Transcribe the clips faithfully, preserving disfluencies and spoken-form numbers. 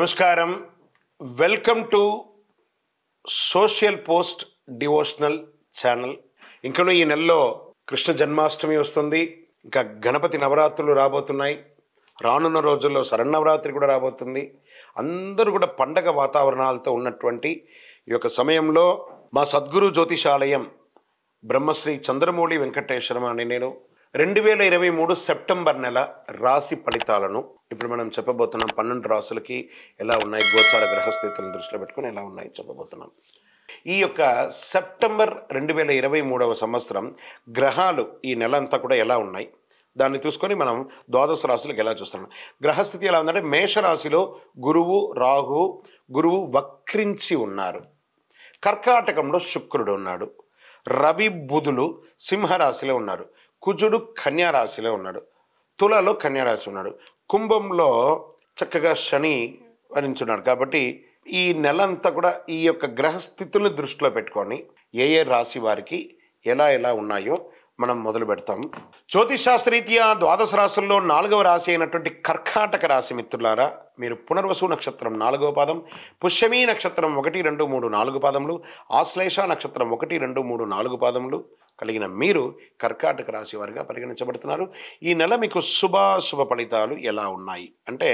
Namaskaram. Welcome to Social Post Devotional Channel. Inkanu ee nello Krishna Janmashtami vastundi. Inka Ganapati Navaratulu rabotunnai. Ranunna rojullo Sharanavaratri kuda rabotundi. Andaru kuda pandaga vatavaranaltho unnatuvanti ee oka samayamlo ma Sadguru Jyotishalayam Brahmasri Chandramoli Venkatesharaman nenu two thousand twenty-three September నెల రాశి ఫలితాలను ఇప్పుడు మనం చెప్పబోతున్నాం. పన్నెండు రాశులకి ఎలా ఉన్నాయి, గోచార గ్రహస్థితులను దృష్టిలో పెట్టుకొని ఎలా ఉన్నాయి చెప్పబోతున్నాం. ఈ యొక్క సెప్టెంబర్ రెండు వేల ఇరవై మూడవ సంవత్సరం గ్రహాలు ఈ నెల అంతా కూడా ఎలా ఉన్నాయి దాన్ని చూసుకొని మనం ద్వాదశ రాశులకు ఎలా చూస్తున్నాం. గ్రహస్థితి ఎలా ఉందంటే మేషరాశిలో గురువు రాహు గురువు వక్రించి ఉన్నారు. కర్కాటకంలో శుక్రుడు ఉన్నాడు. రవి బుధులు సింహరాశిలో ఉన్నారు. కుజుడు కన్యారాశిలో ఉన్నాడు. తులలో కన్యారాశి ఉన్నాడు. కుంభంలో చక్కగా శని వరించున్నాడు. కాబట్టి ఈ నెల అంతా కూడా ఈ యొక్క గ్రహస్థితులను దృష్టిలో పెట్టుకొని ఏ ఏ రాశి వారికి ఎలా ఎలా ఉన్నాయో మనం మొదలు పెడతాం. జ్యోతిషాస్త్రీత్యా ద్వాదశ రాశుల్లో నాలుగవ రాశి అయినటువంటి కర్కాటక రాశి మిత్రులారా, మీరు పునర్వసు నక్షత్రం నాలుగవ పాదం, పుష్యమీ నక్షత్రం ఒకటి రెండు మూడు నాలుగు పాదములు, ఆశ్లేష నక్షత్రం ఒకటి రెండు మూడు నాలుగు పాదములు కలిగిన మీరు కర్కాటక రాశి వారిగా పరిగణించబడుతున్నారు. ఈ నెల మీకు శుభాశుభ ఫలితాలు ఎలా ఉన్నాయి అంటే,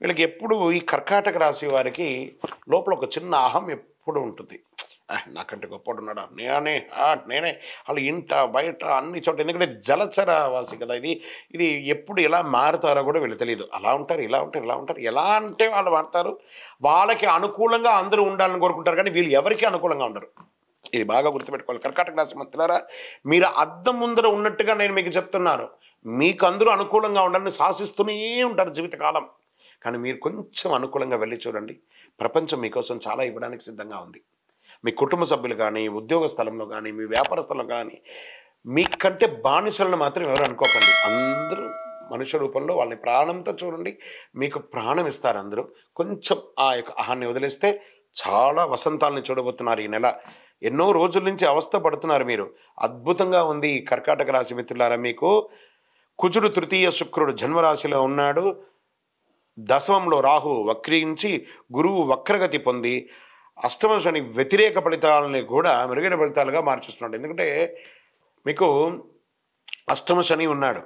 వీళ్ళకి ఎప్పుడు ఈ కర్కాటక రాశి వారికి లోపల ఒక చిన్న అహం ఎప్పుడు ఉంటుంది. నాకంటే గొప్పడు ఉన్నాడా, నేనే నేనే వాళ్ళు ఇంట బయట అన్ని చోట, ఎందుకంటే జలచర వాసి కదా. ఇది ఇది ఎప్పుడు ఎలా మారుతారో కూడా వీళ్ళు తెలియదు. అలా ఉంటారు, ఇలా ఉంటారు, ఇలా ఉంటారు, ఎలా అంటే వాళ్ళు మారుతారు. వాళ్ళకి అనుకూలంగా అందరూ ఉండాలని కోరుకుంటారు, కానీ వీళ్ళు ఎవరికి అనుకూలంగా ఉండరు. ఇది బాగా గుర్తుపెట్టుకోవాలి కర్కాటక రాశి మిత్రులారా. మీరు అద్దం ముందర ఉన్నట్టుగా నేను మీకు చెప్తున్నాను. మీకు అందరూ అనుకూలంగా ఉండాలని శాసిస్తూనే ఉంటారు జీవితకాలం, కానీ మీరు కొంచెం అనుకూలంగా వెళ్ళి చూడండి. ప్రపంచం మీకోసం చాలా ఇవ్వడానికి సిద్ధంగా ఉంది. మీ కుటుంబ సభ్యులు కానీ, ఉద్యోగ స్థలంలో కానీ, మీ వ్యాపార స్థలంలో కానీ మీకంటే బానిసలను మాత్రం ఎవరు అనుకోకండి. అందరూ మనుష్య రూపంలో వాళ్ళని ప్రాణంతో చూడండి, మీకు ప్రాణం ఇస్తారు అందరూ. కొంచెం ఆ యొక్క ఆహాన్ని వదిలేస్తే చాలా వసంతాలని చూడబోతున్నారు ఈ నెల. ఎన్నో రోజుల నుంచి అవస్థ పడుతున్నారు మీరు. అద్భుతంగా ఉంది కర్కాటక రాశి మిత్రులారా. మీకు కుజుడు తృతీయ, శుక్రుడు జన్మరాశిలో ఉన్నాడు. దశమంలో రాహు వక్రించి గురువు వక్రగతి పొంది అష్టమ శని వ్యతిరేక ఫలితాలని కూడా మెరుగైన ఫలితాలుగా మార్చేస్తున్నాడు. ఎందుకంటే మీకు అష్టమ శని ఉన్నాడు.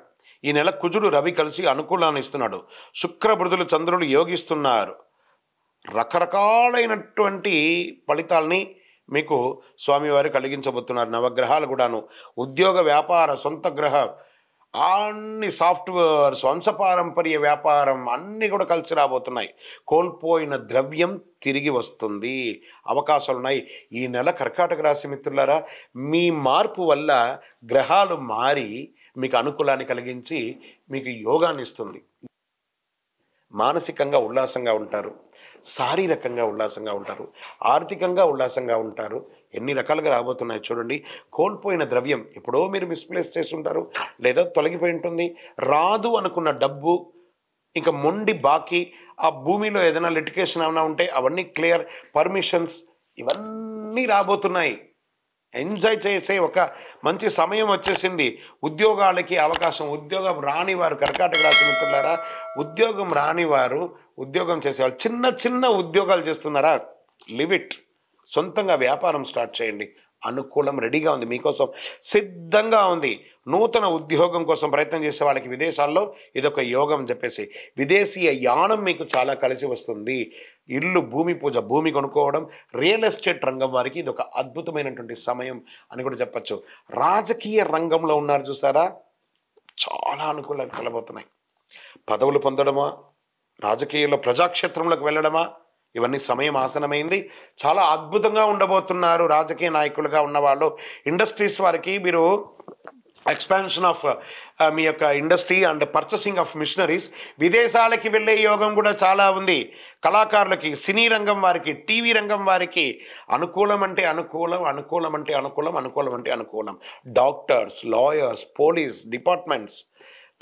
ఈ నెల కుజుడు రవి కలిసి అనుకూలాన్ని ఇస్తున్నాడు. శుక్ర బుధులు చంద్రుడు యోగిస్తున్నారు. రకరకాలైనటువంటి ఫలితాలని మీకు స్వామివారు కలిగించబోతున్నారు. నవగ్రహాలు కూడాను ఉద్యోగ వ్యాపార సొంత గ్రహ అన్ని సాఫ్ట్వేర్ వంశపారంపర్య వ్యాపారం అన్నీ కూడా కలిసి రాబోతున్నాయి. కోల్పోయిన ద్రవ్యం తిరిగి వస్తుంది, అవకాశాలు ఉన్నాయి ఈ నెల కర్కాటక రాశి మిత్రులారా. మీ మార్పు వల్ల గ్రహాలు మారి మీకు అనుకూలాన్ని కలిగించి మీకు యోగాన్ని ఇస్తుంది. మానసికంగా ఉల్లాసంగా ఉంటారు, శారీరకంగా ఉల్లాసంగా ఉంటారు, ఆర్థికంగా ఉల్లాసంగా ఉంటారు. ఎన్ని రకాలుగా రాబోతున్నాయి చూడండి. కోల్పోయిన ద్రవ్యం ఎప్పుడో మీరు మిస్ప్లేస్ చేస్తుంటారు, లేదా తొలగిపోయి ఉంటుంది. రాదు అనుకున్న డబ్బు, ఇంకా మొండి బాకీ, ఆ భూమిలో ఏదైనా లిటికేషన్ ఏమైనా ఉంటే అవన్నీ క్లియర్, పర్మిషన్స్ ఇవన్నీ రాబోతున్నాయి. ఎంజాయ్ చేసే ఒక మంచి సమయం వచ్చేసింది. ఉద్యోగాలకి అవకాశం, ఉద్యోగం రాని వారు కర్కాటక రాశి మిత్రులారా, ఉద్యోగం రాని వారు ఉద్యోగం చేసేవాళ్ళు చిన్న చిన్న ఉద్యోగాలు చేస్తున్నారా, లివ్ ఇట్. సొంతంగా వ్యాపారం స్టార్ట్ చేయండి. అనుకూలం రెడీగా ఉంది, మీకోసం సిద్ధంగా ఉంది. నూతన ఉద్యోగం కోసం ప్రయత్నం చేసే వాళ్ళకి విదేశాల్లో ఇదొక యోగం అని చెప్పేసి విదేశీయ యానం మీకు చాలా కలిసి వస్తుంది. ఇల్లు, భూమి పూజ, భూమి కొనుక్కోవడం, రియల్ ఎస్టేట్ రంగం వారికి ఇదొక అద్భుతమైనటువంటి సమయం అని కూడా చెప్పచ్చు. రాజకీయ రంగంలో ఉన్నారు చూసారా, చాలా అనుకూలాలు కలబోతున్నాయి. పదవులు పొందడమా, రాజకీయాల్లో ప్రజాక్షేత్రంలోకి వెళ్ళడమా, ఇవన్నీ సమయం ఆసనమైంది. చాలా అద్భుతంగా ఉండబోతున్నారు రాజకీయ నాయకులుగా ఉన్నవాళ్ళు. ఇండస్ట్రీస్ వారికి మీరు ఎక్స్పాన్షన్ ఆఫ్ మీ యొక్క industry and purchasing of machineries, విదేశాలకి వెళ్ళే యోగం కూడా చాలా ఉంది. కళాకారులకి, సినీ రంగం వారికి, టీవీ రంగం వారికి అనుకూలం అంటే అనుకూలం, అనుకూలం అంటే అనుకూలం, అనుకూలం అంటే అనుకూలం. డాక్టర్స్, లాయర్స్, పోలీస్ డిపార్ట్మెంట్స్,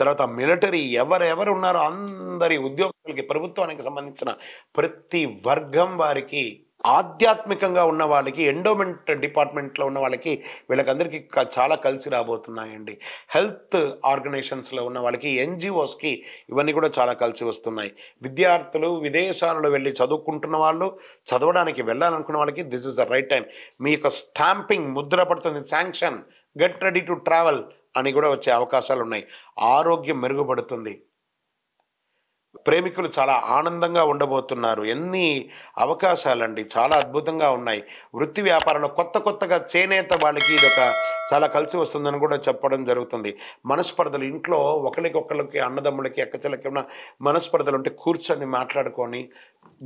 తర్వాత మిలిటరీ, ఎవరెవరు ఉన్నారో అందరి ఉద్యోగులకి, ప్రభుత్వానికి సంబంధించిన ప్రతి వర్గం వారికి ఆధ్యాత్మికంగా ఉన్న వాళ్ళకి ఎండోమెంట్ డిపార్ట్మెంట్లో ఉన్న వాళ్ళకి వీళ్ళకందరికీ చాలా కలిసి రాబోతున్నాయండి. హెల్త్ ఆర్గనైజేషన్స్లో ఉన్న వాళ్ళకి ఎన్జిఓస్కి ఇవన్నీ కూడా చాలా కలిసి వస్తున్నాయి. విద్యార్థులు విదేశాలలో వెళ్ళి చదువుకుంటున్న వాళ్ళు, చదవడానికి వెళ్ళాలనుకున్న వాళ్ళకి this is the right time. మీ యొక్క స్టాంపింగ్ ముద్ర పడుతుంది, sanction, get ready to travel అని కూడా వచ్చే అవకాశాలు ఉన్నాయి. ఆరోగ్యం మెరుగుపడుతుంది. ప్రేమికులు చాలా ఆనందంగా ఉండబోతున్నారు. ఎన్ని అవకాశాలండి, చాలా అద్భుతంగా ఉన్నాయి. వృత్తి వ్యాపారంలో కొత్త కొత్తగా చేనేత వాళ్ళకి ఇదొక చాలా కలిసి వస్తుందని కూడా చెప్పడం జరుగుతుంది. మనస్పర్ధలు, ఇంట్లో ఒకరికొకరికి అన్నదమ్ములకి అక్కచెల్లకి ఉన్న మనస్పర్ధలు ఉంటే కూర్చొని మాట్లాడుకొని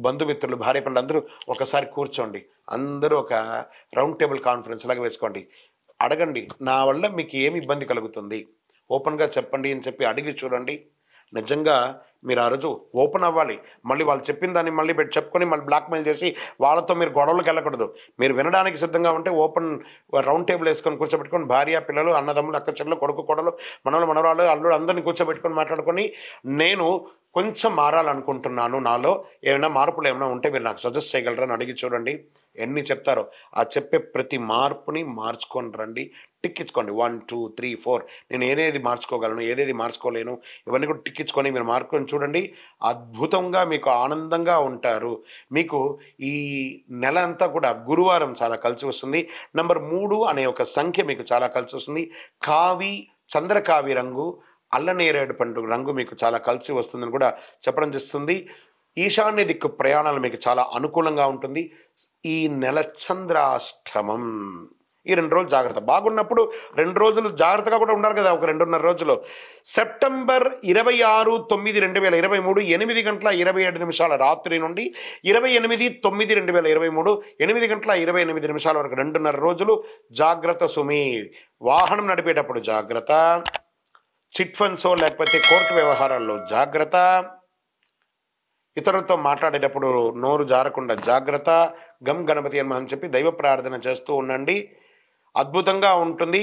బంధుమిత్రులు భార్య పిల్లలందరూ ఒకసారి కూర్చోండి, అందరూ ఒక రౌండ్ టేబుల్ కాన్ఫరెన్స్ లాగా వేసుకోండి. అడగండి, నా వల్ల మీకు ఏమి ఇబ్బంది కలుగుతుంది, ఓపెన్గా చెప్పండి అని చెప్పి అడిగి చూడండి. నిజంగా మీరు ఆ రోజు ఓపెన్ అవ్వాలి. మళ్ళీ వాళ్ళు చెప్పిన దాన్ని మళ్ళీ పెట్టి చెప్పుకొని మళ్ళీ బ్లాక్మెయిల్ చేసి వాళ్ళతో మీరు గొడవలకు వెళ్ళకూడదు. మీరు వినడానికి సిద్ధంగా ఉంటే ఓపెన్ రౌండ్ టేబుల్ వేసుకొని కూర్చోబెట్టుకొని భార్య పిల్లలు అన్నదమ్ములు అక్క చెల్లెలు కొడుకు కొడలు మనవలు మనవరాలు అల్లుడు అందరినీ కూర్చోబెట్టుకొని మాట్లాడుకొని, నేను కొంచెం మారాలనుకుంటున్నాను, నాలో ఏమైనా మార్పులు ఏమైనా ఉంటే మీరు నాకు సజెస్ట్ చేయగలరా అని అడిగి చూడండి. ఎన్ని చెప్తారో ఆ చెప్పే ప్రతి మార్పుని మార్చుకొని రండి, టిక్కించుకోండి. వన్ టూ త్రీ ఫోర్ నేను ఏదేది మార్చుకోగలను, ఏదేది మార్చుకోలేను, ఇవన్నీ కూడా టిక్కించుకొని మీరు మార్చుకొని చూడండి. అద్భుతంగా మీకు ఆనందంగా ఉంటారు. మీకు ఈ నెల అంతా కూడా గురువారం చాలా కలిసి వస్తుంది. నంబర్ మూడు అనే ఒక సంఖ్య మీకు చాలా కలిసి వస్తుంది. కావి, చంద్రకావి రంగు, అల్లనేరేడు పండు రంగు మీకు చాలా కలిసి వస్తుందని కూడా చెప్పడం చేస్తుంది. ఈశాన్య దిక్కు ప్రయాణాలు మీకు చాలా అనుకూలంగా ఉంటుంది. ఈ నెల చంద్రాష్టమం, ఈ రెండు రోజులు జాగ్రత్త. బాగున్నప్పుడు రెండు రోజులు జాగ్రత్తగా కూడా ఉండాలి కదా, ఒక రెండున్నర రోజులు. సెప్టెంబర్ ఇరవై ఆరు తొమ్మిది రెండు వేల ఇరవై మూడు ఎనిమిది గంటల ఇరవై ఏడు నిమిషాల రాత్రి నుండి ఇరవై ఎనిమిది తొమ్మిది రెండు వేల ఇరవై మూడు ఎనిమిది గంటల ఇరవై ఎనిమిది నిమిషాల వరకు రెండున్నర రోజులు జాగ్రత్త సుమి. వాహనం నడిపేటప్పుడు జాగ్రత్త, చిట్ ఫండ్స్ లేకపోతే కోర్టు వ్యవహారాల్లో జాగ్రత్త, ఇతరులతో మాట్లాడేటప్పుడు నోరు జారకుండా జాగ్రత్త. గమ్ గణపతి హనుమ అని చెప్పి దైవ ప్రార్థన చేస్తూ ఉండండి, అద్భుతంగా ఉంటుంది.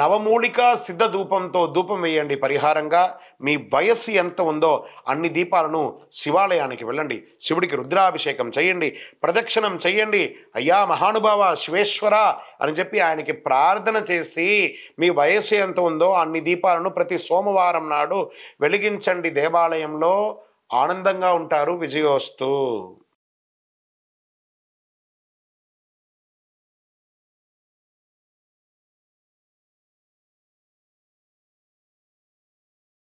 నవమూలిక సిద్ధ ధూపంతో ధూపం వేయండి పరిహారంగా. మీ వయస్సు ఎంత ఉందో అన్ని దీపాలను శివాలయానికి వెళ్ళండి, శివుడికి రుద్రాభిషేకం చేయండి, ప్రదక్షిణం చేయండి. అయ్యా మహానుభావ శివేశ్వర అని చెప్పి ఆయనకి ప్రార్థన చేసి మీ వయస్సు ఎంత ఉందో అన్ని దీపాలను ప్రతి సోమవారం నాడు వెలిగించండి దేవాలయంలో. ఆనందంగా ఉంటారు. విజయోస్తు.